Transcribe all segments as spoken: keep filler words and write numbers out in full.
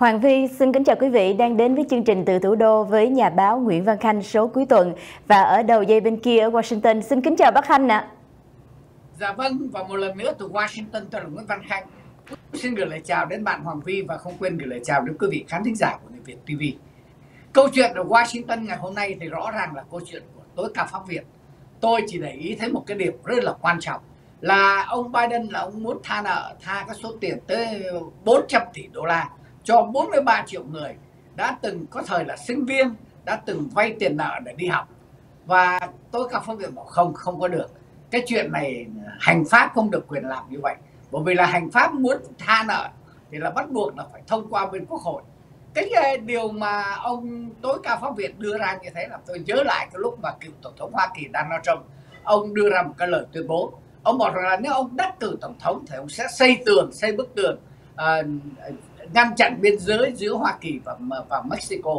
Hoàng Vy xin kính chào quý vị đang đến với chương trình Từ Thủ Đô với nhà báo Nguyễn Văn Khanh số cuối tuần. Và ở đầu dây bên kia ở Washington, xin kính chào bác Khanh ạ. Dạ vâng, và một lần nữa từ Washington tôi là Nguyễn Văn Khanh. Xin gửi lời chào đến bạn Hoàng Vy và không quên gửi lời chào đến quý vị khán thính giả của Việt ti vi. Câu chuyện ở Washington ngày hôm nay thì rõ ràng là câu chuyện của tối cao pháp viện. Tôi chỉ để ý thấy một cái điểm rất là quan trọng là ông Biden là ông muốn tha nợ, tha các số tiền tới bốn trăm tỷ đô la cho bốn mươi ba triệu người đã từng có thời là sinh viên, đã từng vay tiền nợ để đi học. Và tối cao pháp viện bảo không, không có được. Cái chuyện này hành pháp không được quyền làm như vậy. Bởi vì là hành pháp muốn tha nợ thì là bắt buộc là phải thông qua bên quốc hội. Cái điều mà ông tối cao pháp viện đưa ra như thế là tôi nhớ lại cái lúc mà cựu tổng thống Hoa Kỳ Donald Trump, ông đưa ra một cái lời tuyên bố. Ông bảo rằng là nếu ông đắc cử tổng thống thì ông sẽ xây tường, xây bức tường uh, ngăn chặn biên giới giữa Hoa Kỳ và, và Mexico.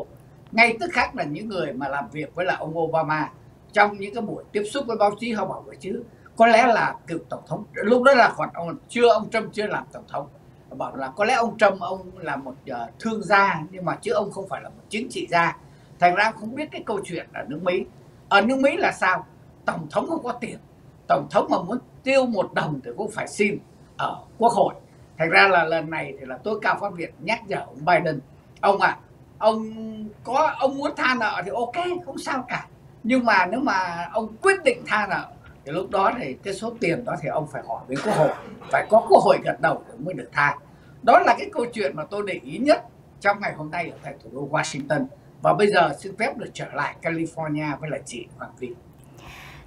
Ngay tức khắc là những người mà làm việc với là ông Obama trong những cái buổi tiếp xúc với báo chí họ bảo vậy chứ có lẽ là cựu tổng thống lúc đó là còn ông chưa ông Trump chưa làm tổng thống, bảo là có lẽ ông Trump ông là một uh, thương gia nhưng mà chứ ông không phải là một chính trị gia. Thành ra không biết cái câu chuyện ở nước Mỹ. Ở nước Mỹ là sao? Tổng thống không có tiền, tổng thống mà muốn tiêu một đồng thì cũng phải xin ở quốc hội. Thành ra là lần này thì là tối cao pháp viện nhắc nhở ông Biden, ông ạ, à, ông có ông muốn tha nợ thì ok, không sao cả. Nhưng mà nếu mà ông quyết định tha nợ thì lúc đó thì cái số tiền đó thì ông phải hỏi với quốc hội, phải có quốc hội gật đầu thì mới được tha. Đó là cái câu chuyện mà tôi để ý nhất trong ngày hôm nay ở tại thủ đô Washington. Và bây giờ xin phép được trở lại California với lại chị Hoàng Vy.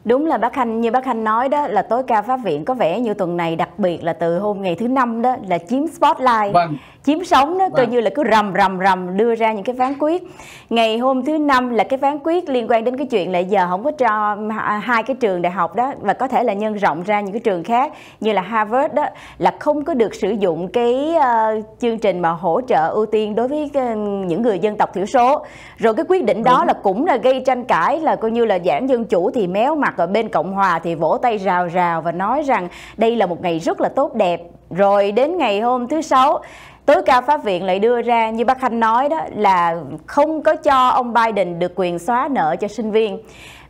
Đúng là bác Khanh, như bác Khanh nói đó là tối cao pháp viện có vẻ như tuần này, đặc biệt là từ hôm ngày thứ năm đó là chiếm spotlight, vâng. chiếm sóng đó, vâng. coi như là cứ rầm rầm rầm đưa ra những cái phán quyết. Ngày hôm thứ năm là cái phán quyết liên quan đến cái chuyện là giờ không có cho hai cái trường đại học đó và có thể là nhân rộng ra những cái trường khác như là Harvard đó là không có được sử dụng cái uh, chương trình mà hỗ trợ ưu tiên đối với cái, những người dân tộc thiểu số. Rồi cái quyết định đó Đúng. là cũng là gây tranh cãi, là coi như là giảng dân chủ thì méo mặt, ở bên Cộng Hòa thì vỗ tay rào rào và nói rằng đây là một ngày rất là tốt đẹp. Rồi đến ngày hôm thứ Sáu, tối cao pháp viện lại đưa ra như bác Khanh nói đó là không có cho ông Biden được quyền xóa nợ cho sinh viên.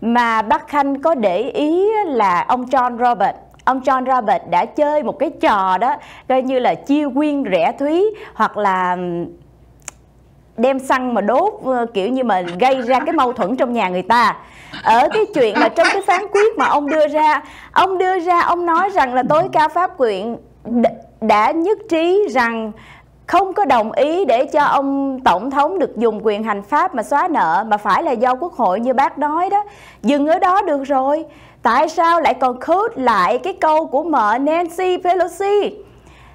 Mà bác Khanh có để ý là ông John Roberts, ông John Roberts đã chơi một cái trò đó coi như là chia quyên rẻ thúy hoặc là đem xăng mà đốt, kiểu như mà gây ra cái mâu thuẫn trong nhà người ta. Ở cái chuyện là trong cái phán quyết mà ông đưa ra, ông đưa ra ông nói rằng là tối cao pháp viện đã nhất trí rằng không có đồng ý để cho ông tổng thống được dùng quyền hành pháp mà xóa nợ, mà phải là do quốc hội như bác nói đó. Dừng ở đó được rồi, tại sao lại còn khớt lại cái câu của mợ Nancy Pelosi?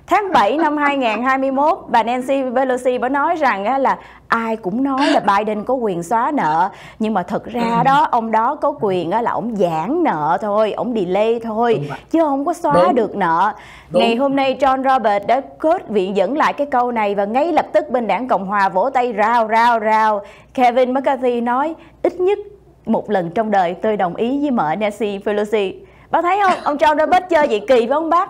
Tháng bảy năm hai nghìn không trăm hai mươi mốt, bà Nancy Pelosi mới nói rằng là ai cũng nói là Biden có quyền xóa nợ, nhưng mà thật ra đó, ông đó có quyền là ông giãn nợ thôi, ông delay thôi, chứ không có xóa Đúng. được nợ. Đúng. Ngày hôm nay John Roberts đã kết viện dẫn lại cái câu này và ngay lập tức bên đảng Cộng Hòa vỗ tay rao rao rao. Kevin McCarthy nói ít nhất một lần trong đời tôi đồng ý với mợ Nancy Pelosi. Bác thấy không, ông John Roberts chơi vậy kỳ với ông bác.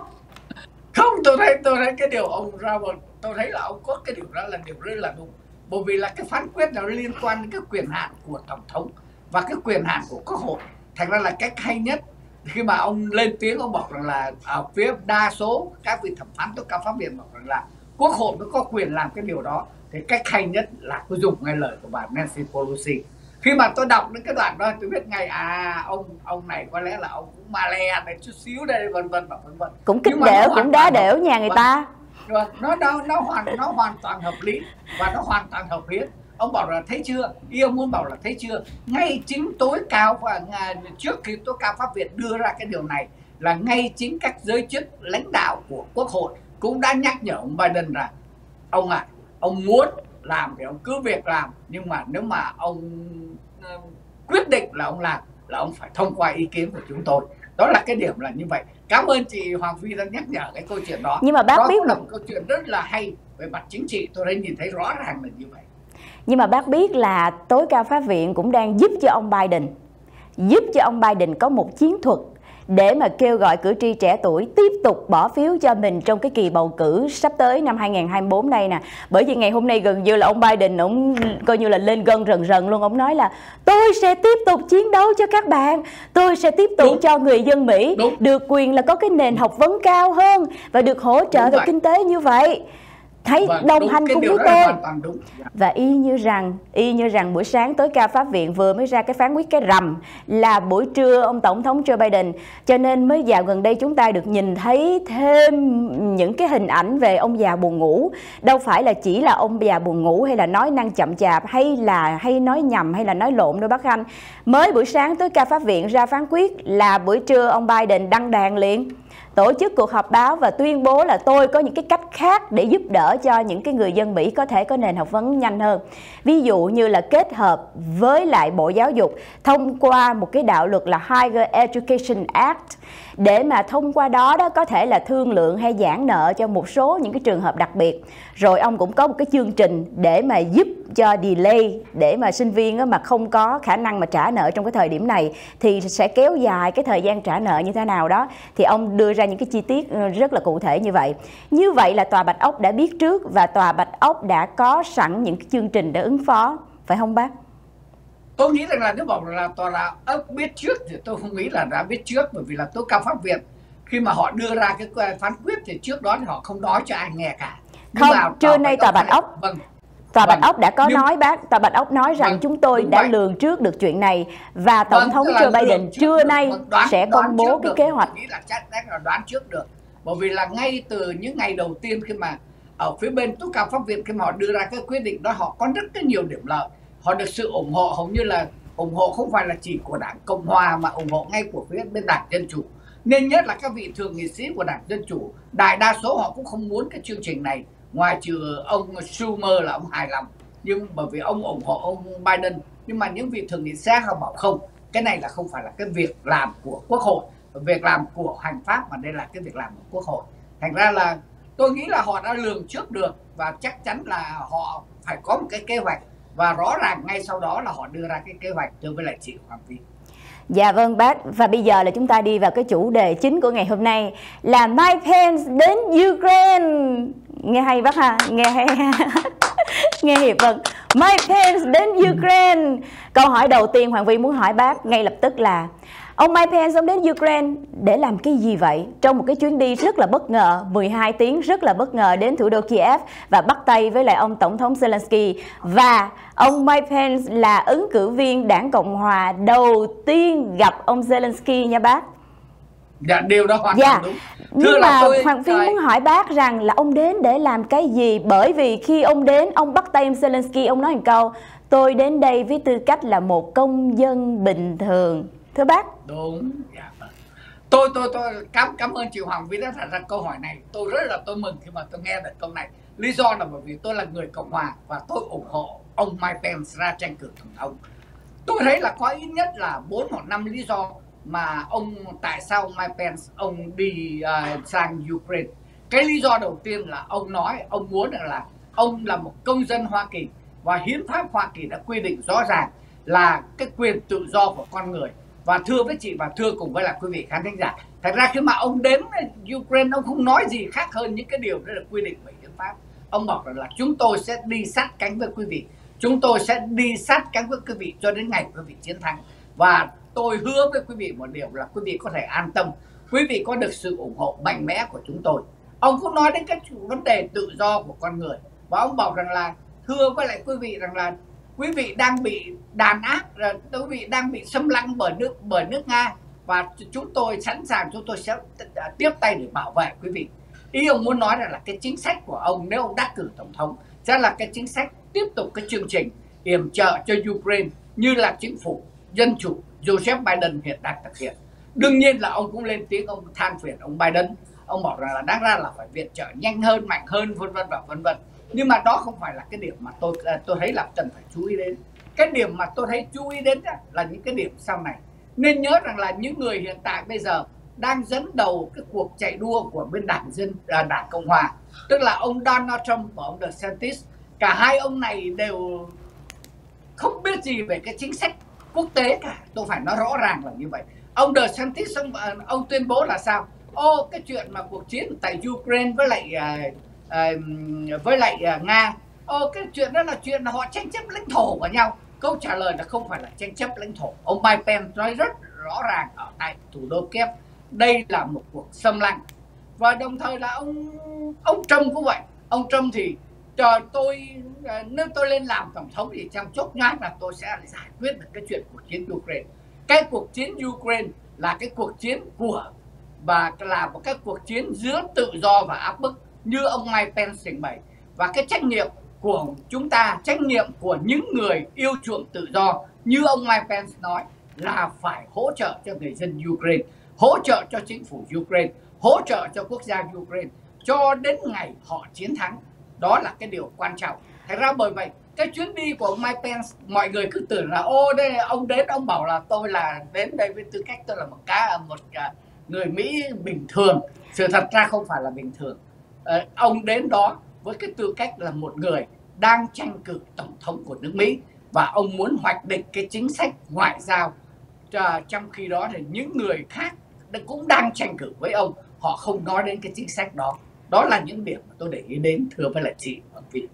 Không, tôi thấy tôi thấy cái điều ông Robert, tôi thấy là ông có cái điều đó là điều rất là đúng. Bởi vì là cái phán quyết nó liên quan đến cái quyền hạn của tổng thống và cái quyền hạn của quốc hội. Thành ra là cách hay nhất khi mà ông lên tiếng ông bảo rằng là ở phía đa số các vị thẩm phán tối cao pháp viện bảo rằng là quốc hội nó có quyền làm cái điều đó, thì cách hay nhất là cứ dùng ngay lời của bà Nancy Pelosi. Khi mà tôi đọc đến cái đoạn đó tôi biết ngay à ông ông này có lẽ là ông cũng ma le này chút xíu đây vân vân và vân vân, cũng kích đểu cũng đá đểu nhà người ta. Nó nó nó hoàn nó hoàn toàn hợp lý và nó hoàn toàn hợp lý. Ông bảo là thấy chưa, ý ông muốn bảo là thấy chưa, ngay chính tối cao và trước khi tối cao pháp viện đưa ra cái điều này là ngay chính các giới chức lãnh đạo của quốc hội cũng đã nhắc nhở ông Biden rằng ông ạ, à, ông muốn làm thì ông cứ việc làm, nhưng mà nếu mà ông quyết định là ông làm là ông phải thông qua ý kiến của chúng tôi. Đó là cái điểm là như vậy. Cảm ơn chị Hoàng Vy đã nhắc nhở cái câu chuyện đó. Nhưng mà bác đó biết là một câu chuyện rất là hay về mặt chính trị, tôi đã nhìn thấy rõ ràng là như vậy. Nhưng mà bác biết là tối cao pháp viện cũng đang giúp cho ông Biden, giúp cho ông Biden có một chiến thuật để mà kêu gọi cử tri trẻ tuổi tiếp tục bỏ phiếu cho mình trong cái kỳ bầu cử sắp tới năm hai nghìn không trăm hai mươi tư này nè. Bởi vì ngày hôm nay gần như là ông Biden, ông coi như là lên gân rần rần luôn. Ông nói là tôi sẽ tiếp tục chiến đấu cho các bạn, tôi sẽ tiếp tục Đúng. cho người dân Mỹ Đúng. được quyền là có cái nền học vấn cao hơn và được hỗ trợ về kinh tế như vậy. Thấy và đồng hành cùng với tôi. Và y như rằng y như rằng buổi sáng tối cao Pháp viện vừa mới ra cái phán quyết cái rầm là buổi trưa ông Tổng thống Joe Biden. Cho nên mới dạo gần đây chúng ta được nhìn thấy thêm những cái hình ảnh về ông già buồn ngủ. Đâu phải là chỉ là ông già buồn ngủ hay là nói năng chậm chạp hay là hay nói nhầm hay là nói lộn đâu bác Khanh. Mới buổi sáng tối cao Pháp viện ra phán quyết là buổi trưa ông Biden đăng đàn liền, tổ chức cuộc họp báo và tuyên bố là tôi có những cái cách khác để giúp đỡ cho những cái người dân Mỹ có thể có nền học vấn nhanh hơn. Ví dụ như là kết hợp với lại Bộ Giáo dục thông qua một cái đạo luật là Higher Education Act để mà thông qua đó đó có thể là thương lượng hay giãn nợ cho một số những cái trường hợp đặc biệt. Rồi ông cũng có một cái chương trình để mà giúp cho delay, để mà sinh viên mà không có khả năng mà trả nợ trong cái thời điểm này thì sẽ kéo dài cái thời gian trả nợ như thế nào đó. Thì ông đưa ra những cái chi tiết rất là cụ thể như vậy. Như vậy là Tòa Bạch Ốc đã biết trước và Tòa Bạch Ốc đã có sẵn những cái chương trình để ứng phó, phải không bác? Tôi nghĩ rằng là nếu bảo là Tòa Bạch Ốc biết trước thì tôi không nghĩ là đã biết trước, bởi vì là tối cao Pháp viện khi mà họ đưa ra cái phán quyết thì trước đó thì họ không nói cho ai nghe cả. Không, trưa nay Tòa Bạch Ốc vâng Tòa Bạch Ốc đã có Nhưng... nói bác, Tòa Bạch Ốc nói rằng vâng, chúng tôi đã vậy. lường trước được chuyện này và Tổng vâng, thống Joe Biden trưa nay đoán, sẽ đoán công bố cái được. kế hoạch. Nghĩ là chắc là đoán trước được, bởi vì là ngay từ những ngày đầu tiên khi mà ở phía bên tối cao Pháp viện khi mà họ đưa ra cái quyết định đó họ có rất cái nhiều điểm lợi, họ được sự ủng hộ hầu như là ủng hộ không phải là chỉ của Đảng Cộng hòa mà ủng hộ ngay của phía bên Đảng Dân chủ. Nên nhất là các vị thượng nghị sĩ của Đảng Dân chủ, đại đa số họ cũng không muốn cái chương trình này. Ngoài trừ ông Schumer là ông hài lòng, nhưng bởi vì ông ủng hộ ông Biden. Nhưng mà những vị thượng nghị sĩ họ bảo không, cái này là không phải là cái việc làm của Quốc hội, việc làm của hành pháp, mà đây là cái việc làm của Quốc hội. Thành ra là tôi nghĩ là họ đã lường trước được và chắc chắn là họ phải có một cái kế hoạch. Và rõ ràng ngay sau đó là họ đưa ra cái kế hoạch đối với lại chị Hoàng Vy. Dạ vâng bác, và bây giờ là chúng ta đi vào cái chủ đề chính của ngày hôm nay là Mike Pence đến Ukraine. Nghe hay bác ha, nghe hay ha. Nghe hiệp vâng. Mike Pence đến Ukraine. Câu hỏi đầu tiên Hoàng Vy muốn hỏi bác ngay lập tức là ông Mike Pence ông đến Ukraine để làm cái gì vậy? Trong một cái chuyến đi rất là bất ngờ, mười hai tiếng rất là bất ngờ đến thủ đô Kiev và bắt tay với lại ông Tổng thống Zelensky. Và ông Mike Pence là ứng cử viên Đảng Cộng Hòa đầu tiên gặp ông Zelensky nha bác. Dạ, điều đó hoàn toàn đúng. Nhưng mà Hoàng Vy muốn hỏi bác rằng là ông đến để làm cái gì? Bởi vì khi ông đến, ông bắt tay ông Zelensky, ông nói một câu: tôi đến đây với tư cách là một công dân bình thường. Thưa bác. Đúng. Dạ. Tôi tôi tôi cảm cảm ơn chị Hoàng Vy đã đặt ra câu hỏi này. Tôi rất là tôi mừng khi mà tôi nghe được câu này. Lý do là bởi vì tôi là người Cộng hòa và tôi ủng hộ ông Mike Pence ra tranh cử tổng thống. Tôi thấy là có ít nhất là bốn hoặc năm lý do mà ông tại sao Mike Pence ông đi uh, sang Ukraine. Cái lý do đầu tiên là ông nói ông muốn rằng là ông là một công dân Hoa Kỳ và hiến pháp Hoa Kỳ đã quy định rõ ràng là cái quyền tự do của con người. Và thưa với chị và thưa cùng với là quý vị khán thính giả, thật ra khi mà ông đến Ukraine ông không nói gì khác hơn những cái điều đó là quy định bởi hiến pháp. Ông bảo rằng là chúng tôi sẽ đi sát cánh với quý vị, chúng tôi sẽ đi sát cánh với quý vị cho đến ngày quý vị chiến thắng. Và tôi hứa với quý vị một điều là quý vị có thể an tâm, quý vị có được sự ủng hộ mạnh mẽ của chúng tôi. Ông cũng nói đến các vấn đề tự do của con người và ông bảo rằng là thưa với lại quý vị rằng là quý vị đang bị đàn áp, quý vị đang bị xâm lăng bởi nước bởi nước Nga và chúng tôi sẵn sàng, chúng tôi sẽ tiếp tay để bảo vệ quý vị. Ý ông muốn nói rằng là cái chính sách của ông nếu ông đắc cử tổng thống sẽ là cái chính sách tiếp tục cái chương trình yểm trợ cho Ukraine như là chính phủ dân chủ Joseph Biden hiện đang thực hiện. Đương nhiên là ông cũng lên tiếng, ông than phiền ông Biden, ông bảo rằng là đáng ra là phải viện trợ nhanh hơn, mạnh hơn, vân vân và vân vân. Nhưng mà đó không phải là cái điểm mà tôi tôi thấy là cần phải chú ý đến. Cái điểm mà tôi thấy chú ý đến là những cái điểm sau này. Nên nhớ rằng là những người hiện tại bây giờ đang dẫn đầu cái cuộc chạy đua của bên đảng dân đảng Cộng hòa, tức là ông Donald Trump và ông DeSantis. Cả hai ông này đều không biết gì về cái chính sách quốc tế cả, tôi phải nói rõ ràng là như vậy. Ông DeSantis ông, ông tuyên bố là sao? Ô cái chuyện mà cuộc chiến tại Ukraine với lại uh, với lại uh, Nga, ô cái chuyện đó là chuyện là họ tranh chấp lãnh thổ của nhau. Câu trả lời là không phải là tranh chấp lãnh thổ. Ông Mike Pence nói rất rõ ràng ở tại thủ đô Kiev, đây là một cuộc xâm lăng. Và đồng thời là ông ông Trump cũng vậy. Ông Trump thì trời tôi nếu tôi lên làm tổng thống thì trong chốc ngắn là tôi sẽ giải quyết được cái chuyện cuộc chiến Ukraine. Cái cuộc chiến Ukraine là cái cuộc chiến của và là một cái cuộc chiến giữa tự do và áp bức như ông Mike Pence trình bày. Và cái trách nhiệm của chúng ta, trách nhiệm của những người yêu chuộng tự do như ông Mike Pence nói là phải hỗ trợ cho người dân Ukraine, hỗ trợ cho chính phủ Ukraine, hỗ trợ cho quốc gia Ukraine cho đến ngày họ chiến thắng. Đó là cái điều quan trọng. Thành ra bởi vậy cái chuyến đi của ông Mike Pence, mọi người cứ tưởng là ô đây ông đến ông bảo là tôi là đến đây với tư cách tôi là một cá một người Mỹ bình thường. Sự thật ra không phải là bình thường. Ờ, ông đến đó với cái tư cách là một người đang tranh cử tổng thống của nước Mỹ và ông muốn hoạch định cái chính sách ngoại giao. À, trong khi đó thì những người khác cũng đang tranh cử với ông, họ không nói đến cái chính sách đó. Đó là những điểm mà tôi để ý đến, thưa với lại chị Hoàng Vy.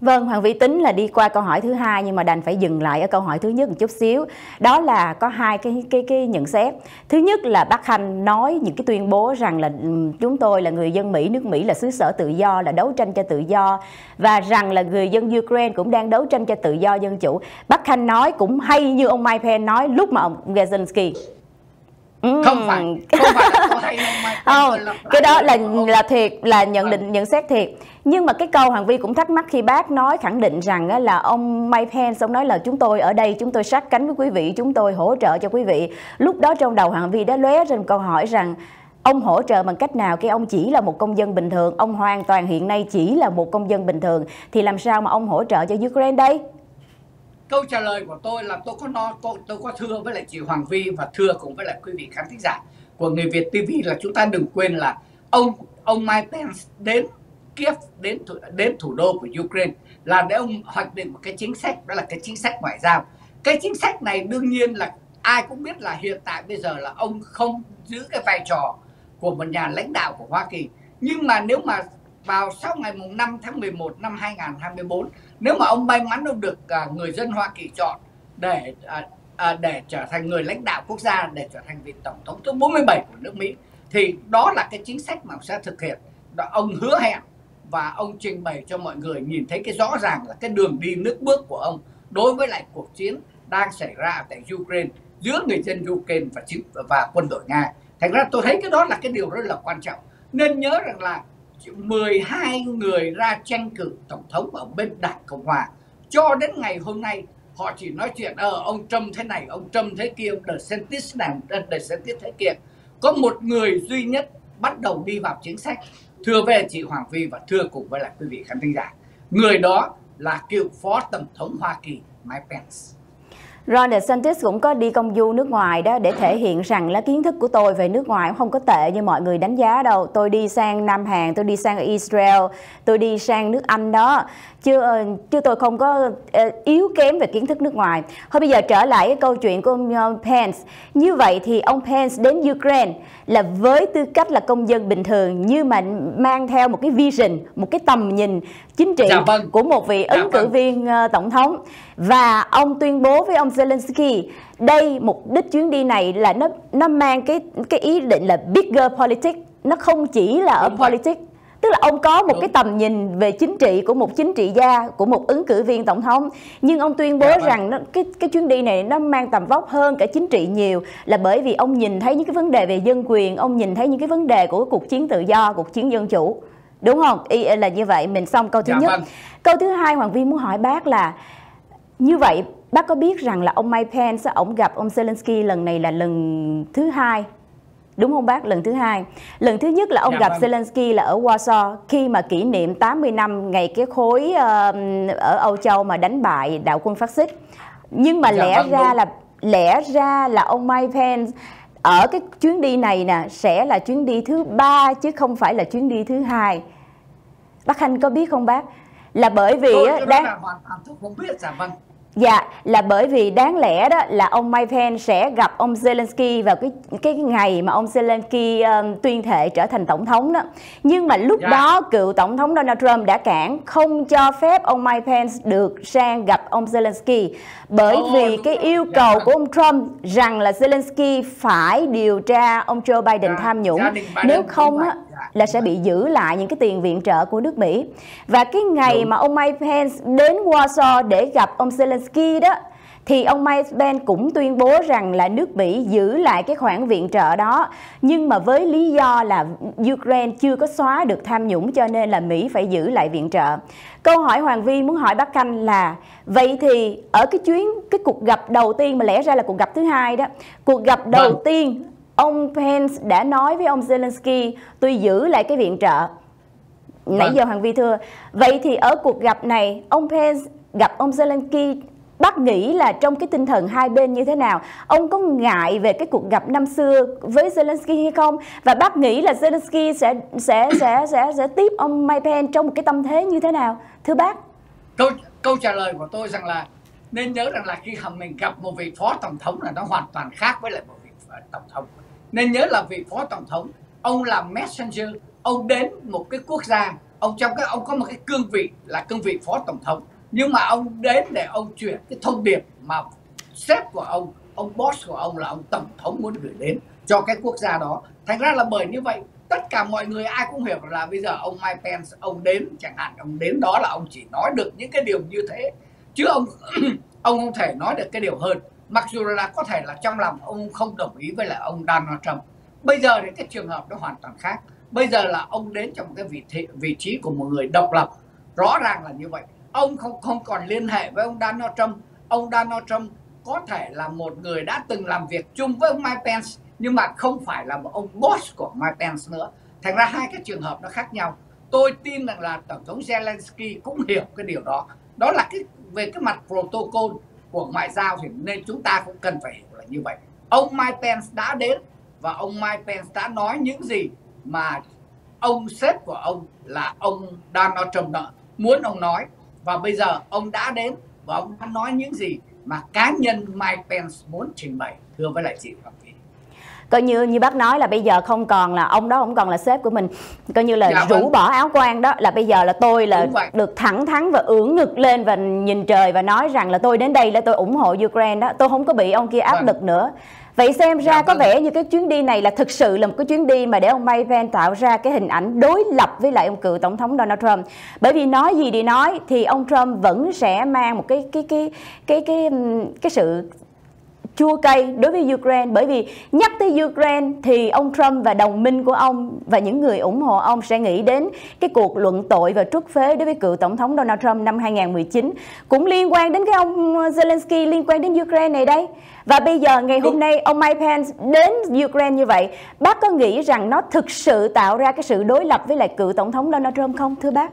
Vâng, Hoàng Vy tính là đi qua câu hỏi thứ hai nhưng mà đành phải dừng lại ở câu hỏi thứ nhất một chút xíu. Đó là có hai cái cái cái nhận xét. Thứ nhất là bác Khanh nói những cái tuyên bố rằng là chúng tôi là người dân Mỹ, nước Mỹ là xứ sở tự do, là đấu tranh cho tự do, và rằng là người dân Ukraine cũng đang đấu tranh cho tự do dân chủ. Bác Khanh nói cũng hay như ông Mike Pence nói lúc mà ông Zelensky. Ừ. Không phải, không phải là tôi hay không, oh, cái đó là là thiệt, là nhận định, nhận xét thiệt. Nhưng mà cái câu Hoàng Vy cũng thắc mắc khi bác nói khẳng định rằng là ông Mike Pence ông nói là chúng tôi ở đây, chúng tôi sát cánh với quý vị, chúng tôi hỗ trợ cho quý vị. Lúc đó trong đầu Hoàng Vy đã lóe ra một câu hỏi rằng ông hỗ trợ bằng cách nào? Cái ông chỉ là một công dân bình thường, ông hoàn toàn hiện nay chỉ là một công dân bình thường thì làm sao mà ông hỗ trợ cho Ukraine đây? Câu trả lời của tôi là tôi có nói, tôi có thưa với lại chị Hoàng Vy và thưa cùng với lại quý vị khán thính giả của người Việt ti vi là chúng ta đừng quên là ông ông Mike Pence đến Kiev, đến thủ, đến thủ đô của Ukraine là để ông hoạch định một cái chính sách, đó là cái chính sách ngoại giao. Cái chính sách này đương nhiên là ai cũng biết là hiện tại bây giờ là ông không giữ cái vai trò của một nhà lãnh đạo của Hoa Kỳ. Nhưng mà nếu mà vào sau ngày mùng năm tháng mười một năm hai nghìn không trăm hai mươi tư, nếu mà ông may mắn ông được người dân Hoa Kỳ chọn để để trở thành người lãnh đạo quốc gia, để trở thành vị tổng thống thứ bốn mươi bảy của nước Mỹ, thì đó là cái chính sách mà ông sẽ thực hiện. Đó, ông hứa hẹn và ông trình bày cho mọi người nhìn thấy cái rõ ràng là cái đường đi nước bước của ông đối với lại cuộc chiến đang xảy ra tại Ukraine giữa người dân Ukraine và chính và quân đội Nga. Thành ra tôi thấy cái đó là cái điều rất là quan trọng. Nên nhớ rằng là mười hai người ra tranh cử tổng thống ở bên Đảng Cộng Hòa cho đến ngày hôm nay họ chỉ nói chuyện ờ ông Trump thế này, ông Trump thế kia, ông DeSantis này, DeSantis thế kia. Có một người duy nhất bắt đầu đi vào chính sách, thưa về chị Hoàng Vy và thưa cùng với lại quý vị khán thính giả, người đó là cựu phó tổng thống Hoa Kỳ Mike Pence. Ron DeSantis cũng có đi công du nước ngoài đó để thể hiện rằng là kiến thức của tôi về nước ngoài không có tệ như mọi người đánh giá đâu. Tôi đi sang Nam Hàn, tôi đi sang Israel, tôi đi sang nước Anh đó. Chứ, chứ tôi không có yếu kém về kiến thức nước ngoài. Thôi bây giờ trở lại cái câu chuyện của ông Pence. Như vậy thì ông Pence đến Ukraine là với tư cách là công dân bình thường nhưng mà mang theo một cái vision, một cái tầm nhìn chính trị dạ vâng. của một vị ứng dạ cử vâng. viên tổng thống. Và ông tuyên bố với ông Zelensky, đây mục đích chuyến đi này là nó nó mang cái cái ý định là bigger politics, nó không chỉ là ở Đúng politics, vậy. tức là ông có một Đúng. cái tầm nhìn về chính trị của một chính trị gia, của một ứng cử viên tổng thống, nhưng ông tuyên bố Đúng rằng nó, cái cái chuyến đi này nó mang tầm vóc hơn cả chính trị nhiều, là bởi vì ông nhìn thấy những cái vấn đề về dân quyền, ông nhìn thấy những cái vấn đề của cuộc chiến tự do, cuộc chiến dân chủ, đúng không? Y là như vậy. Mình xong câu thứ Đúng nhất. Vâng. Câu thứ hai Hoàng Vy muốn hỏi bác là như vậy, bác có biết rằng là ông Mike Pence ổng gặp ông Zelensky lần này là lần thứ hai, đúng không bác? Lần thứ hai. Lần thứ nhất là ông dạ, gặp vâng. Zelensky là ở Warsaw khi mà kỷ niệm tám mươi năm ngày cái khối uh, ở Âu Châu mà đánh bại đạo quân phát xít. Nhưng mà dạ, lẽ vâng, ra đúng. là lẽ ra là ông Mike Pence ở cái chuyến đi này nè sẽ là chuyến đi thứ ba chứ không phải là chuyến đi thứ hai. Bác Khanh có biết không bác? Là bởi vì tôi, á, tôi đang... là hoàn toàn không biết dạ vâng. Dạ, là bởi vì đáng lẽ đó là ông Mike Pence sẽ gặp ông Zelensky vào cái cái ngày mà ông Zelensky um, tuyên thệ trở thành tổng thống đó. Nhưng mà lúc yeah. đó cựu tổng thống Donald Trump đã cản không cho phép ông Mike Pence được sang gặp ông Zelensky, bởi oh, vì cái yêu cầu yeah. của ông Trump rằng là Zelensky phải điều tra ông Joe Biden yeah. tham nhũng, Biden nếu không á là sẽ bị giữ lại những cái tiền viện trợ của nước Mỹ. Và cái ngày Đúng. mà ông Mike Pence đến Warsaw để gặp ông Zelensky đó, thì ông Mike Pence cũng tuyên bố rằng là nước Mỹ giữ lại cái khoản viện trợ đó, nhưng mà với lý do là Ukraine chưa có xóa được tham nhũng cho nên là Mỹ phải giữ lại viện trợ. Câu hỏi Hoàng Vy muốn hỏi bác Khanh là vậy thì ở cái chuyến, cái cuộc gặp đầu tiên mà lẽ ra là cuộc gặp thứ hai đó, cuộc gặp đầu Đúng. tiên ông Pence đã nói với ông Zelensky tôi giữ lại cái viện trợ. Nãy giờ Hoàng Vy thưa, vậy thì ở cuộc gặp này ông Pence gặp ông Zelensky, bác nghĩ là trong cái tinh thần hai bên như thế nào? Ông có ngại về cái cuộc gặp năm xưa với Zelensky hay không? Và bác nghĩ là Zelensky sẽ sẽ sẽ sẽ, sẽ tiếp ông Mike Pence trong một cái tâm thế như thế nào? Thưa bác. Câu câu trả lời của tôi rằng là nên nhớ rằng là khi mình gặp một vị phó tổng thống là nó hoàn toàn khác với lại một vị tổng thống. Nên nhớ là vị phó tổng thống, ông làm messenger, ông đến một cái quốc gia, ông trong cái ông có một cái cương vị là cương vị phó tổng thống, nhưng mà ông đến để ông chuyển cái thông điệp mà sếp của ông, ông boss của ông là ông tổng thống muốn gửi đến cho cái quốc gia đó. Thành ra là bởi như vậy tất cả mọi người ai cũng hiểu là bây giờ ông Mike Pence ông đến chẳng hạn, ông đến đó là ông chỉ nói được những cái điều như thế, chứ ông ông không thể nói được cái điều hơn. Mặc dù là có thể là trong lòng ông không đồng ý với lại ông Donald Trump. Bây giờ thì cái trường hợp nó hoàn toàn khác. Bây giờ là ông đến trong cái vị, thị, vị trí của một người độc lập. Rõ ràng là như vậy. Ông không, không còn liên hệ với ông Donald Trump. Ông Donald Trump có thể là một người đã từng làm việc chung với ông Mike Pence, nhưng mà không phải là một ông boss của Mike Pence nữa. Thành ra hai cái trường hợp nó khác nhau. Tôi tin rằng là Tổng thống Zelensky cũng hiểu cái điều đó. Đó là cái, về cái mặt protocol của ngoại giao thì nên chúng ta cũng cần phải hiểu là như vậy. Ông Mike Pence đã đến và ông Mike Pence đã nói những gì mà ông sếp của ông là ông Donald Trump đã muốn ông nói. Và bây giờ ông đã đến và ông đã nói những gì mà cá nhân Mike Pence muốn trình bày. Thưa với lại chị Hoàng Vy, coi như như bác nói là bây giờ không còn là ông đó, không còn là sếp của mình, coi như là dạ, rũ vâng. bỏ áo quan đó, là bây giờ là tôi là được thẳng thắn và ưỡn ngực lên và nhìn trời và nói rằng là tôi đến đây là tôi ủng hộ Ukraine đó, tôi không có bị ông kia áp vâng. lực nữa. Vậy xem ra dạ, có vâng. vẻ như cái chuyến đi này là thực sự là một cái chuyến đi mà để ông Mike Pence tạo ra cái hình ảnh đối lập với lại ông cựu tổng thống Donald Trump. Bởi vì nói gì thì nói thì ông Trump vẫn sẽ mang một cái cái cái cái cái cái, cái sự chua cay đối với Ukraine, bởi vì nhắc tới Ukraine thì ông Trump và đồng minh của ông và những người ủng hộ ông sẽ nghĩ đến cái cuộc luận tội và truất phế đối với cựu tổng thống Donald Trump năm hai nghìn mười chín, cũng liên quan đến cái ông Zelensky, liên quan đến Ukraine này đây. Và bây giờ ngày hôm nay ông Mike Pence đến Ukraine như vậy, bác có nghĩ rằng nó thực sự tạo ra cái sự đối lập với lại cựu tổng thống Donald Trump không, thưa bác?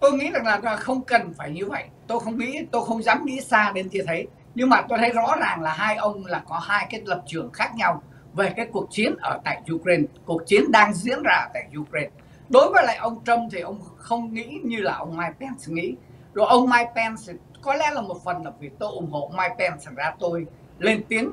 Tôi nghĩ rằng là không cần phải như vậy. Tôi không nghĩ, tôi không dám nghĩ xa đến như thế. Nhưng mà tôi thấy rõ ràng là hai ông là có hai cái lập trường khác nhau về cái cuộc chiến ở tại Ukraine, cuộc chiến đang diễn ra ở tại Ukraine. Đối với lại ông Trump thì ông không nghĩ như là ông Mike Pence nghĩ. Rồi ông Mike Pence có lẽ là một phần là vì tôi ủng hộ Mike Pence ra tôi lên tiếng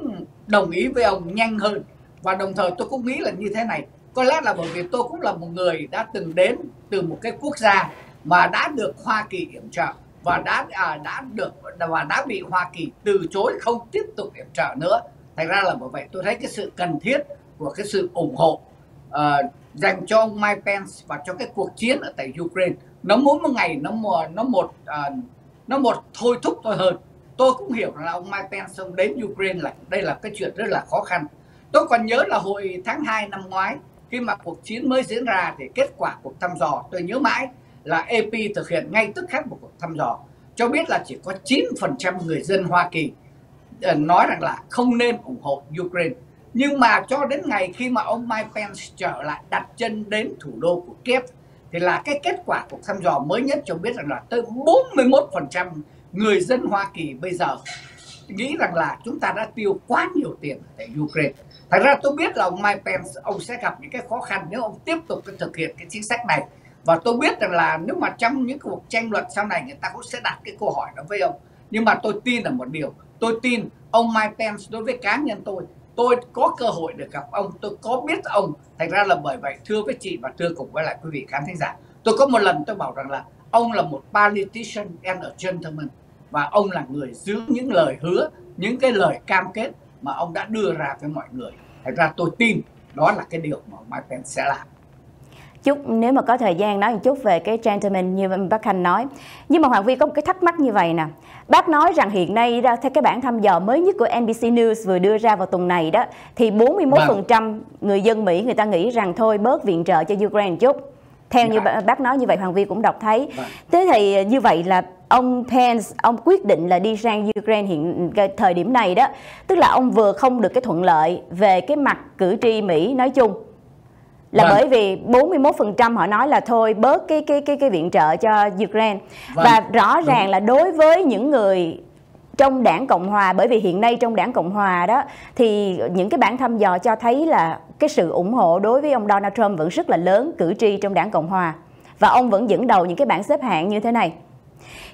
đồng ý với ông nhanh hơn. Và đồng thời tôi cũng nghĩ là như thế này, có lẽ là bởi vì tôi cũng là một người đã từng đến từ một cái quốc gia mà đã được Hoa Kỳ yểm trợ. Và đã, à, đã được và đã bị Hoa Kỳ từ chối không tiếp tục yểm trợ nữa. Thành ra là bởi vậy tôi thấy cái sự cần thiết của cái sự ủng hộ uh, dành cho ông Mike Pence và cho cái cuộc chiến ở tại Ukraine, nó muốn một ngày nó nó một uh, nó một thôi thúc tôi hơn. Tôi cũng hiểu là ông Mike Pence ông đến Ukraine là đây là cái chuyện rất là khó khăn. Tôi còn nhớ là hồi tháng hai năm ngoái, khi mà cuộc chiến mới diễn ra thì kết quả cuộc thăm dò tôi nhớ mãi là a pê thực hiện ngay tức khắc một cuộc thăm dò cho biết là chỉ có chín phần trăm người dân Hoa Kỳ nói rằng là không nên ủng hộ Ukraine. Nhưng mà cho đến ngày khi mà ông Mike Pence trở lại đặt chân đến thủ đô của Kiev thì là cái kết quả cuộc thăm dò mới nhất cho biết rằng là tới bốn mươi mốt phần trăm người dân Hoa Kỳ bây giờ nghĩ rằng là chúng ta đã tiêu quá nhiều tiền tại Ukraine. Thật ra tôi biết là ông Mike Pence ông sẽ gặp những cái khó khăn nếu ông tiếp tục thực hiện cái chính sách này. Và tôi biết rằng là nếu mà trong những cuộc tranh luận sau này người ta cũng sẽ đặt cái câu hỏi đó với ông Nhưng mà tôi tin là một điều, tôi tin ông Mike Pence, đối với cá nhân tôi, tôi có cơ hội được gặp ông, tôi có biết ông. Thành ra là bởi vậy, thưa với chị và thưa cùng với lại quý vị khán thính giả, tôi có một lần tôi bảo rằng là ông là một politician and a gentleman, và ông là người giữ những lời hứa, những cái lời cam kết mà ông đã đưa ra với mọi người. Thành ra tôi tin đó là cái điều mà Mike Pence sẽ làm. Chút, nếu mà có thời gian nói một chút về cái gentleman như bác Khanh nói. Nhưng mà Hoàng Vy có một cái thắc mắc như vậy nè. Bác nói rằng hiện nay ra theo cái bản thăm dò mới nhất của en bê xê News vừa đưa ra vào tuần này đó, thì bốn mươi mốt phần trăm người dân Mỹ người ta nghĩ rằng thôi bớt viện trợ cho Ukraine chút. Theo như bác nói như vậy, Hoàng Vy cũng đọc thấy. Thế thì như vậy là ông Pence, ông quyết định là đi sang Ukraine hiện thời điểm này đó, tức là ông vừa không được cái thuận lợi về cái mặt cử tri Mỹ nói chung. Là vâng. Bởi vì bốn mươi mốt phần trăm họ nói là thôi bớt cái cái cái cái viện trợ cho Ukraine. Vâng. Và rõ ràng vâng. là đối với những người trong đảng Cộng Hòa, bởi vì hiện nay trong đảng Cộng Hòa đó thì những cái bản thăm dò cho thấy là cái sự ủng hộ đối với ông Donald Trump vẫn rất là lớn cử tri trong đảng Cộng Hòa. Và ông vẫn dẫn đầu những cái bảng xếp hạng như thế này.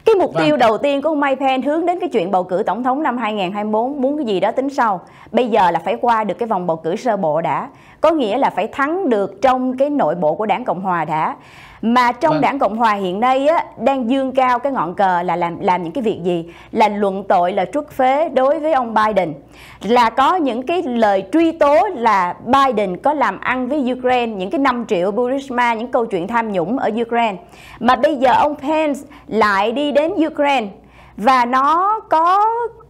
Cái mục vâng. tiêu đầu tiên của ông Mike Pence hướng đến cái chuyện bầu cử tổng thống năm hai không hai tư, muốn cái gì đó tính sau. Bây giờ là phải qua được cái vòng bầu cử sơ bộ đã. Có nghĩa là phải thắng được trong cái nội bộ của đảng Cộng Hòa đã. Mà trong vâng. đảng Cộng Hòa hiện nay á, đang dương cao cái ngọn cờ là làm làm những cái việc gì? Là luận tội, là truất phế đối với ông Biden. Là có những cái lời truy tố là Biden có làm ăn với Ukraine, những cái năm triệu Burisma, những câu chuyện tham nhũng ở Ukraine. Mà bây giờ ông Pence lại đi đến Ukraine, và nó có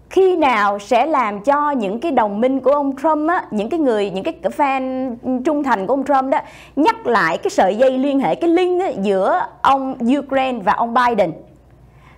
khi nào sẽ làm cho những cái đồng minh của ông Trump á, những cái người, những cái fan trung thành của ông Trump đó nhắc lại cái sợi dây liên hệ, cái link á, giữa ông Ukraine và ông Biden,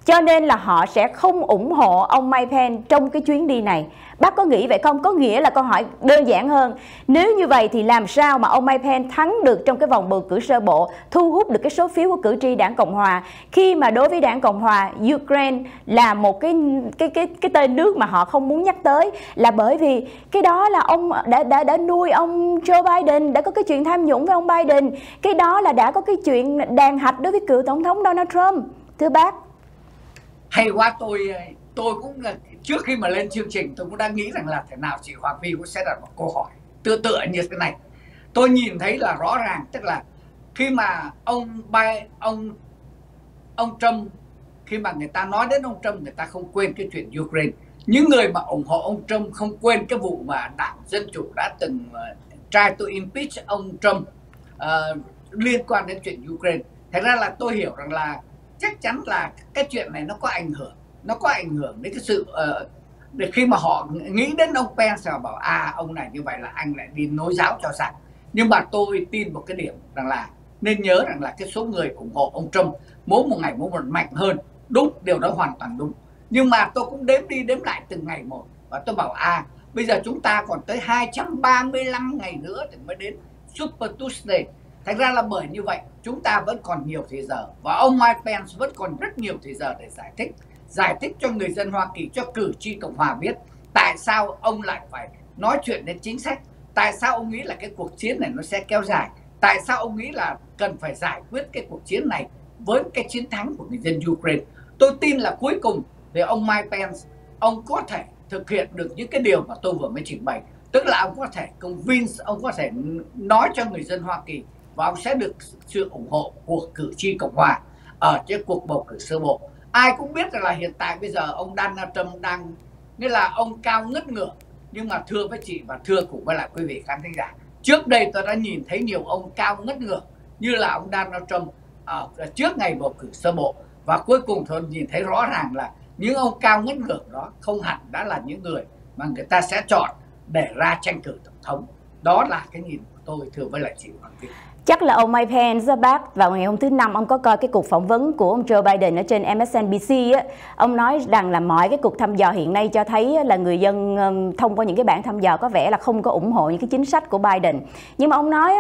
cho nên là họ sẽ không ủng hộ ông Mike Pence trong cái chuyến đi này. Bác có nghĩ vậy không? Có nghĩa là câu hỏi đơn giản hơn, nếu như vậy thì làm sao mà ông Mike Pence thắng được trong cái vòng bầu cử sơ bộ, thu hút được cái số phiếu của cử tri đảng Cộng Hòa, khi mà đối với đảng Cộng Hòa, Ukraine là một cái cái cái cái tên nước mà họ không muốn nhắc tới, là bởi vì cái đó là ông đã đã đã nuôi ông Joe Biden, đã có cái chuyện tham nhũng với ông Biden, cái đó là đã có cái chuyện đàn hạch đối với cựu tổng thống Donald Trump. Thưa bác. Hay quá, tôi tôi cũng trước khi mà lên chương trình tôi cũng đang nghĩ rằng là thế nào chị Hoàng Vy cũng sẽ đặt một câu hỏi tựa tựa như thế này. Tôi nhìn thấy là rõ ràng, tức là khi mà ông Biden, ông ông Trump, khi mà người ta nói đến ông Trump người ta không quên cái chuyện Ukraine. Những người mà ủng hộ ông Trump không quên cái vụ mà đảng Dân Chủ đã từng try to impeach ông Trump uh, liên quan đến chuyện Ukraine. Thế ra là tôi hiểu rằng là chắc chắn là cái chuyện này nó có ảnh hưởng, nó có ảnh hưởng đến cái sự uh, để khi mà họ nghĩ đến ông Pence và bảo à ông này như vậy là anh lại đi nối giáo cho rằng. Nhưng mà tôi tin một cái điểm rằng là nên nhớ rằng là cái số người ủng hộ ông Trump mỗi một ngày mỗi một mạnh hơn, đúng, điều đó hoàn toàn đúng. Nhưng mà tôi cũng đếm đi đếm lại từng ngày một, và tôi bảo à bây giờ chúng ta còn tới hai trăm ba mươi lăm ngày nữa thì mới đến Super Tuesday. Thành ra là bởi như vậy chúng ta vẫn còn nhiều thời giờ, và ông Mike Pence vẫn còn rất nhiều thời giờ để giải thích, giải thích cho người dân Hoa Kỳ, cho cử tri Cộng Hòa biết tại sao ông lại phải nói chuyện đến chính sách, tại sao ông nghĩ là cái cuộc chiến này nó sẽ kéo dài, tại sao ông nghĩ là cần phải giải quyết cái cuộc chiến này với cái chiến thắng của người dân Ukraine. Tôi tin là cuối cùng thì ông Mike Pence, ông có thể thực hiện được những cái điều mà tôi vừa mới trình bày, tức là ông có thể convince, ông có thể nói cho người dân Hoa Kỳ, và ông sẽ được sự ủng hộ của cử tri Cộng Hòa ở trên cuộc bầu cử sơ bộ. Ai cũng biết rằng là hiện tại bây giờ ông Donald Trump đang, nghĩa là ông cao ngất ngửa. Nhưng mà thưa với chị và thưa cùng với lại quý vị khán thính giả, trước đây tôi đã nhìn thấy nhiều ông cao ngất ngửa như là ông Donald Trump ở trước ngày bầu cử sơ bộ, và cuối cùng tôi nhìn thấy rõ ràng là những ông cao ngất ngửa đó không hẳn đã là những người mà người ta sẽ chọn để ra tranh cử tổng thống. Đó là cái nhìn của tôi thưa với lại chị Hoàng Vy. Chắc là ông Mike Pence, bác, vào ngày hôm thứ Năm ông có coi cái cuộc phỏng vấn của ông Joe Biden ở trên M S N B C á. Ông nói rằng là mọi cái cuộc thăm dò hiện nay cho thấy là người dân thông qua những cái bản thăm dò có vẻ là không có ủng hộ những cái chính sách của Biden. Nhưng mà ông nói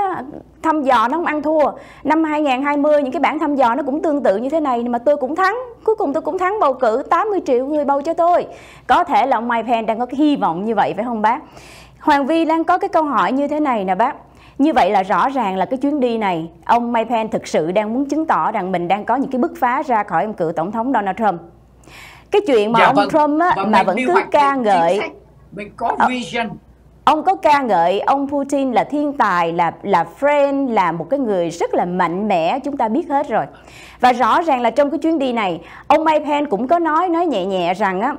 thăm dò nó không ăn thua. Năm hai không hai không những cái bản thăm dò nó cũng tương tự như thế này mà tôi cũng thắng. Cuối cùng tôi cũng thắng bầu cử, tám mươi triệu người bầu cho tôi. Có thể là ông Mike Pence đang có cái hy vọng như vậy phải không bác? Hoàng Vy đang có cái câu hỏi như thế này nè bác. Như vậy là rõ ràng là cái chuyến đi này, ông Mike Pence thực sự đang muốn chứng tỏ rằng mình đang có những cái bứt phá ra khỏi ông cựu tổng thống Donald Trump. Cái chuyện mà dạ, ông vâng. Trump á, vâng. mà mình vẫn cứ ca ngợi, mình có vision. Ông có ca ngợi ông Putin là thiên tài, là là friend, là một cái người rất là mạnh mẽ, chúng ta biết hết rồi. Và rõ ràng là trong cái chuyến đi này, ông Mike Pence cũng có nói nói nhẹ nhẹ rằng á,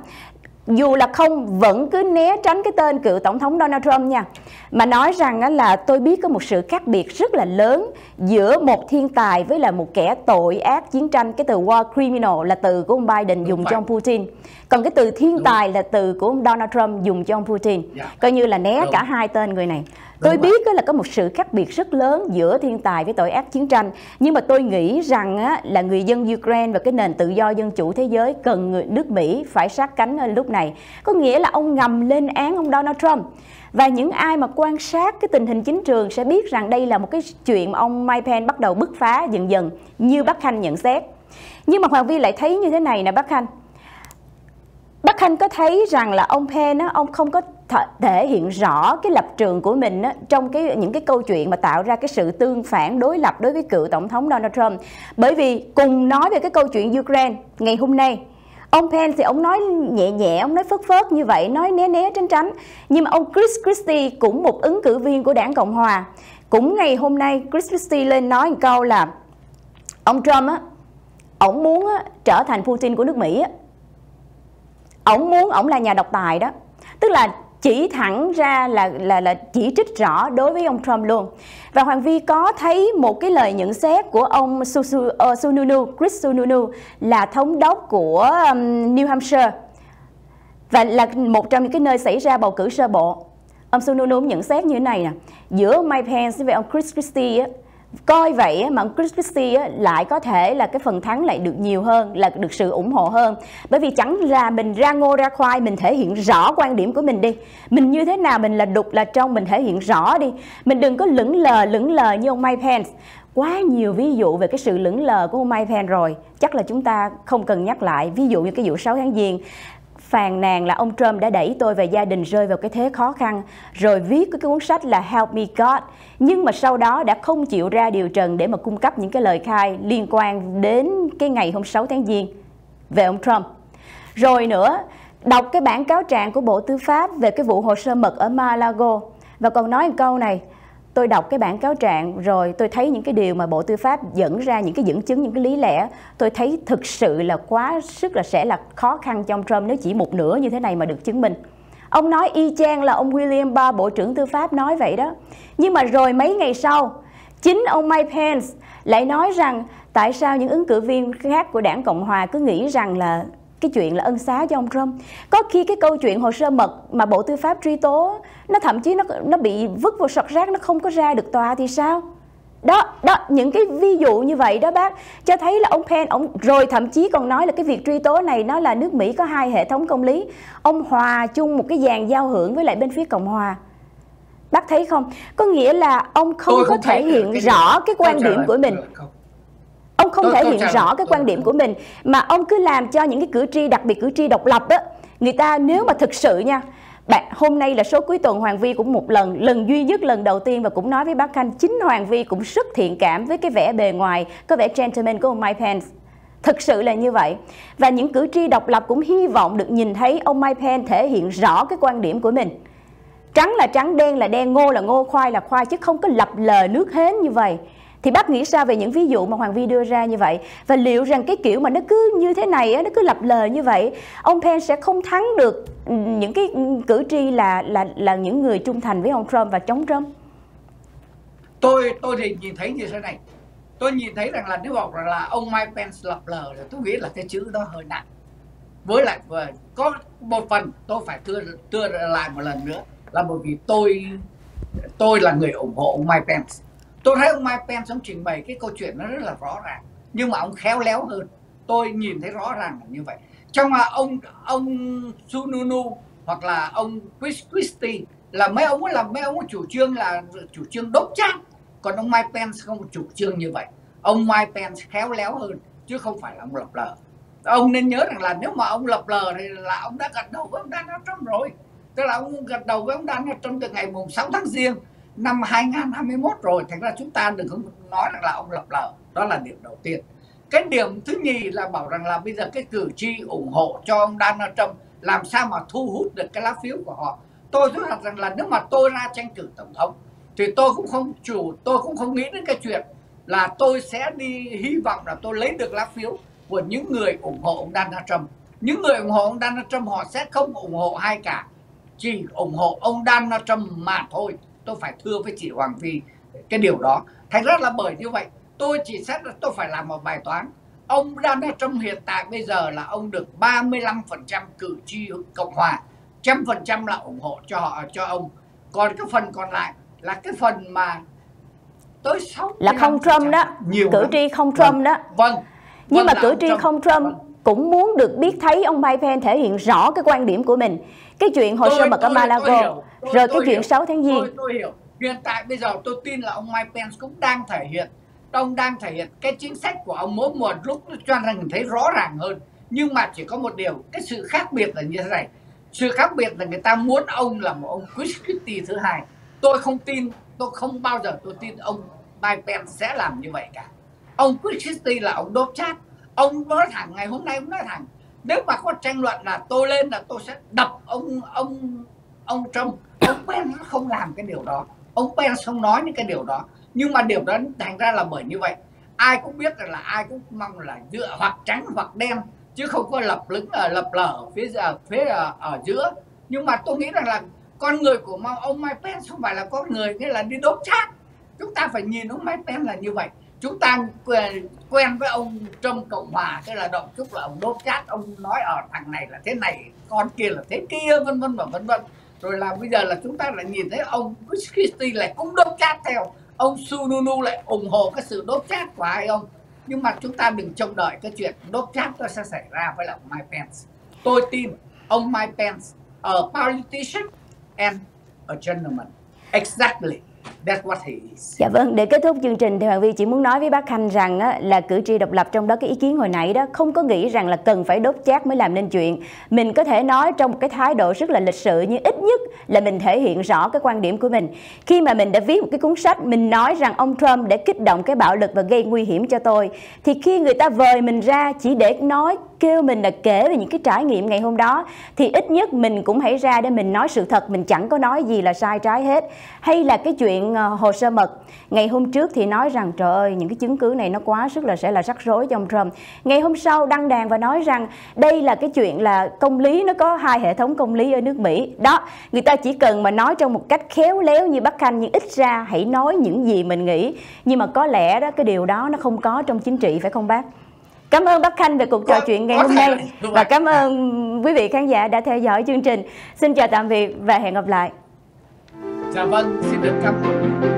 dù là không vẫn cứ né tránh cái tên cựu tổng thống Donald Trump nha, mà nói rằng á, là tôi biết có một sự khác biệt rất là lớn giữa một thiên tài với là một kẻ tội ác chiến tranh. Cái từ war criminal là từ của ông Biden dùng cho ông Putin, còn cái từ thiên tài là từ của ông Donald Trump dùng cho ông Putin. Coi như là né cả hai tên người này. Tôi biết á, là có một sự khác biệt rất lớn giữa thiên tài với tội ác chiến tranh, nhưng mà tôi nghĩ rằng á, là người dân Ukraine và cái nền tự do dân chủ thế giới cần người nước Mỹ phải sát cánh ở lúc này. Có nghĩa là ông ngầm lên án ông Donald Trump. Và những ai mà quan sát cái tình hình chính trường sẽ biết rằng đây là một cái chuyện mà ông Mike Pence bắt đầu bứt phá dần dần, như bác Khanh nhận xét. Nhưng mà Hoàng Vy lại thấy như thế này nè bác Khanh. Bác Khanh có thấy rằng là ông Pence ông không có thể hiện rõ cái lập trường của mình á, trong cái những cái câu chuyện mà tạo ra cái sự tương phản đối lập đối với cựu tổng thống Donald Trump. Bởi vì cùng nói về cái câu chuyện Ukraine ngày hôm nay, ông Pence thì ông nói nhẹ nhẹ, ông nói phớt phớt như vậy, nói né né tránh tránh. Nhưng mà ông Chris Christie, cũng một ứng cử viên của đảng Cộng Hòa, cũng ngày hôm nay Chris Christie lên nói một câu là ông Trump á, ổng muốn á, trở thành Putin của nước Mỹ á. Ổng muốn, ổng là nhà độc tài đó. Tức là chỉ thẳng ra là là là chỉ trích rõ đối với ông Trump luôn. Và Hoàng Vy có thấy một cái lời nhận xét của ông Su, Su, uh, Sununu, Chris Sununu, là thống đốc của um, New Hampshire và là một trong những cái nơi xảy ra bầu cử sơ bộ. Ông Sununu nhận xét như thế này nè: giữa ông Mike Pence với ông Chris Christie á, coi vậy mà ông Chris Christie á, lại có thể là cái phần thắng lại được nhiều hơn, là được sự ủng hộ hơn. Bởi vì chẳng là mình ra ngô ra khoai, mình thể hiện rõ quan điểm của mình đi. Mình như thế nào, mình là đục là trong, mình thể hiện rõ đi. Mình đừng có lững lờ, lững lờ như ông Mike Pence. Quá nhiều ví dụ về cái sự lững lờ của ông Mike Pence rồi. Chắc là chúng ta không cần nhắc lại. Ví dụ như cái vụ sáu tháng Giêng, phàn nàn là ông Trump đã đẩy tôi và gia đình rơi vào cái thế khó khăn, rồi viết cái cuốn sách là Help Me God, nhưng mà sau đó đã không chịu ra điều trần để mà cung cấp những cái lời khai liên quan đến cái ngày hôm sáu tháng Giêng về ông Trump. Rồi nữa, đọc cái bản cáo trạng của Bộ Tư pháp về cái vụ hồ sơ mật ở Mar-a-Lago, và còn nói một câu này: tôi đọc cái bản cáo trạng rồi tôi thấy những cái điều mà Bộ Tư pháp dẫn ra, những cái dẫn chứng, những cái lý lẽ, tôi thấy thực sự là quá sức là sẽ là khó khăn cho ông Trump nếu chỉ một nửa như thế này mà được chứng minh. Ông nói y chang là ông William Barr, Bộ trưởng Tư pháp nói vậy đó. Nhưng mà rồi mấy ngày sau, chính ông Mike Pence lại nói rằng tại sao những ứng cử viên khác của đảng Cộng Hòa cứ nghĩ rằng là cái chuyện là ân xá cho ông Trump. Có khi cái câu chuyện hồ sơ mật mà Bộ Tư pháp truy tố, nó thậm chí nó nó bị vứt vào sọt rác, nó không có ra được tòa thì sao? Đó, đó, những cái ví dụ như vậy đó bác, cho thấy là ông Pence, ông rồi thậm chí còn nói là cái việc truy tố này nó là nước Mỹ có hai hệ thống công lý. Ông hòa chung một cái dàn giao hưởng với lại bên phía Cộng Hòa. Bác thấy không? Có nghĩa là ông không Tôi có không thể hiện cái rõ cái quan điểm của mình. Không. Ông không tôi, thể tôi hiện rõ tôi, cái quan điểm tôi, của mình, mà ông cứ làm cho những cái cử tri, đặc biệt cử tri độc lập á, người ta nếu mà thực sự nha bạn, hôm nay là số cuối tuần, Hoàng Vy cũng một lần lần duy nhất, lần đầu tiên, và cũng nói với bác Khanh, chính Hoàng Vy cũng rất thiện cảm với cái vẻ bề ngoài có vẻ gentleman của ông Mike Pence. Thực sự là như vậy. Và những cử tri độc lập cũng hy vọng được nhìn thấy ông Mike Pence thể hiện rõ cái quan điểm của mình. Trắng là trắng, đen là đen, ngô là ngô, khoai là khoai, chứ không có lập lờ nước hến như vậy. Thì bác nghĩ sao về những ví dụ mà Hoàng Vy đưa ra như vậy? Và liệu rằng cái kiểu mà nó cứ như thế này, nó cứ lập lờ như vậy, ông Pence sẽ không thắng được những cái cử tri là là là những người trung thành với ông Trump và chống Trump? Tôi tôi thì nhìn thấy như thế này. Tôi nhìn thấy rằng là nếu bảo là ông Mike Pence lập lờ thì tôi nghĩ là cái chữ đó hơi nặng. Với lại có một phần tôi phải thưa thưa lại một lần nữa là bởi vì tôi tôi là người ủng hộ ông Mike Pence. Tôi thấy ông Mike Pence ông trình bày cái câu chuyện nó rất là rõ ràng, nhưng mà ông khéo léo hơn. Tôi nhìn thấy rõ ràng là như vậy. Trong mà ông ông Sununu hoặc là ông Chris Christie là mấy ông là mấy ông chủ trương là chủ trương đốt chát, còn ông Mike Pence không chủ trương như vậy. Ông Mike Pence khéo léo hơn chứ không phải là ông lập lờ. Ông nên nhớ rằng là nếu mà ông lập lờ thì là ông đã gật đầu với ông Donald Trump rồi, tức là ông gật đầu với ông Donald Trump từ ngày mùng sáu tháng Giêng năm hai nghìn không trăm hai mươi mốt rồi. Thành ra chúng ta đừng có nói rằng là ông lập lờ. Đó là điều đầu tiên. Cái điểm thứ nhì là bảo rằng là bây giờ cái cử tri ủng hộ cho ông Donald Trump làm sao mà thu hút được cái lá phiếu của họ. Tôi thú thật rằng là nếu mà tôi ra tranh cử tổng thống thì tôi cũng không chủ, tôi cũng không nghĩ đến cái chuyện là tôi sẽ đi hy vọng là tôi lấy được lá phiếu của những người ủng hộ ông Donald Trump. Những người ủng hộ ông Donald Trump họ sẽ không ủng hộ ai cả, chỉ ủng hộ ông Donald Trump mà thôi. Tôi phải thưa với chị Hoàng Vy cái điều đó. Thành ra là bởi như vậy, tôi chỉ xét là tôi phải làm một bài toán. Ông Donald Trump hiện tại bây giờ là ông được ba mươi lăm phần trăm cử tri Cộng hòa, một trăm phần trăm là ủng hộ cho họ, cho ông. Còn cái phần còn lại là cái phần mà tới sáu là không Trump đó, nhiều cử tri không Trump vâng. đó. Vâng. Nhưng vâng mà cử tri Trump. không Trump vâng. cũng muốn được biết thấy ông Mike Pence thể hiện rõ cái quan điểm của mình. Cái chuyện hồi sơ bật ở Mar-a-Lago, rồi cái chuyện sáu tháng giêng. Tôi, tôi hiểu. Hiện tại bây giờ tôi tin là ông Mike Pence cũng đang thể hiện, ông đang thể hiện cái chính sách của ông mỗi một lúc cho rằng thấy rõ ràng hơn. Nhưng mà chỉ có một điều, cái sự khác biệt là như thế này. Sự khác biệt là người ta muốn ông là một ông Chris Christie thứ hai. Tôi không tin, tôi không bao giờ tôi tin ông Mike Pence sẽ làm như vậy cả. Ông Chris Christie là ông đốt chát. Ông nói thẳng, ngày hôm nay ông nói thẳng, nếu mà có tranh luận là tôi lên là tôi sẽ đập ông ông ông Trump. Ông Pence không làm cái điều đó, ông Pence không nói những cái điều đó. Nhưng mà điều đó thành ra là bởi như vậy, ai cũng biết rằng là ai cũng mong là giữa hoặc trắng hoặc đen, chứ không có lập lửng ở lập lở phía giờ phía ở, ở giữa. Nhưng mà tôi nghĩ rằng là con người của ông Mike Pence không phải là con người nghĩa là đi đốt chát. Chúng ta phải nhìn ông Mike Pence là như vậy. Chúng ta quen với ông Trump Cộng hòa tức là động chút là ông đốt chát, ông nói ở thằng này là thế này, con kia là thế kia, vân vân và vân vân. Rồi là bây giờ là chúng ta lại nhìn thấy ông Chris Christie lại cũng đốt chát theo, ông Sununu lại ủng hộ cái sự đốt chát của ai ông. Nhưng mà chúng ta đừng trông đợi cái chuyện đốt chát nó sẽ xảy ra với ông Mike Pence. Tôi tin ông Mike Pence a politician and a gentleman. Exactly. That's what he is. Dạ vâng, để kết thúc chương trình thì Hoàng Vy chỉ muốn nói với bác Khanh rằng á, là cử tri độc lập trong đó cái ý kiến hồi nãy đó không có nghĩ rằng là cần phải đốt chát mới làm nên chuyện. Mình có thể nói trong một cái thái độ rất là lịch sự, nhưng ít nhất là mình thể hiện rõ cái quan điểm của mình. Khi mà mình đã viết một cái cuốn sách, mình nói rằng ông Trump để kích động cái bạo lực và gây nguy hiểm cho tôi, thì khi người ta vời mình ra chỉ để nói kêu mình là kể về những cái trải nghiệm ngày hôm đó, thì ít nhất mình cũng hãy ra để mình nói sự thật, mình chẳng có nói gì là sai trái hết. Hay là cái chuyện hồ sơ mật ngày hôm trước thì nói rằng trời ơi những cái chứng cứ này nó quá sức là sẽ là rắc rối cho ông Trump, ngày hôm sau đăng đàn và nói rằng đây là cái chuyện là công lý, nó có hai hệ thống công lý ở nước Mỹ đó. Người ta chỉ cần mà nói trong một cách khéo léo như bác Khanh, nhưng ít ra hãy nói những gì mình nghĩ. Nhưng mà có lẽ đó cái điều đó nó không có trong chính trị, phải không bác? Cảm ơn bác Khanh về cuộc trò chuyện ngày hôm nay và cảm ơn quý vị khán giả đã theo dõi chương trình. Xin chào tạm biệt và hẹn gặp lại. Dạ vâng, xin được cảm ơn.